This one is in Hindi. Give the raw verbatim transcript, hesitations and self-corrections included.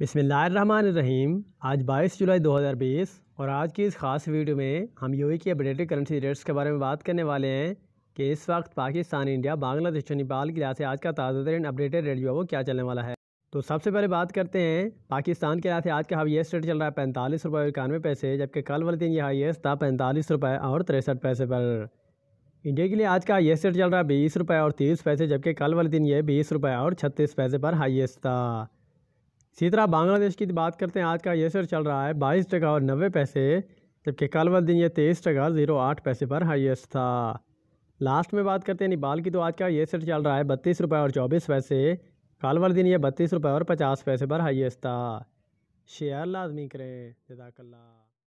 बिस्मिल्लाहिर्रहमानिर्रहीम। आज बाईस जुलाई दो हज़ार बीस और आज की इस ख़ास वीडियो में हम यूएई के अपडेटेड करेंसी रेट्स के बारे में बात करने वाले हैं कि इस वक्त पाकिस्तान, इंडिया, बांग्लादेश और नेपाल के लिहाज से आज का ताज़ा तरीन अपडेटेड रेट जो है वो क्या चलने वाला है। तो सबसे पहले बात करते हैं पाकिस्तान के लिहाज से आज का हाईएस्ट रेट चल रहा है पैंतालीस रुपये और इक्यानवे पैसे, जबकि कल वाले दिन यह हाईएस्ट था पैंतालीस रुपये और तिरसठ पैसे पर। इंडिया के लिए आज का हाईएस्ट रेट चल रहा है बीस रुपये और तीस पैसे, जबकि कल वाले दिन यह बीस रुपये और छत्तीस पैसे पर हाईएस्ट था। इसी तरह बांग्लादेश की बात करते हैं, आज का हाईएस्ट रेट चल रहा है बाईस टका और नब्बे पैसे, जबकि कल वाले दिन यह तेईस टका जीरो आठ पैसे पर हाईएस्ट था। लास्ट में बात करते हैं नेपाल की, तो आज का हाईएस्ट रेट चल रहा है बत्तीस रुपये और चौबीस पैसे, कल वाले दिन यह बत्तीस रुपये और पचास पैसे पर हाईएस्ट था। शेयर लाजमी करें। जज़ाकल्लाह।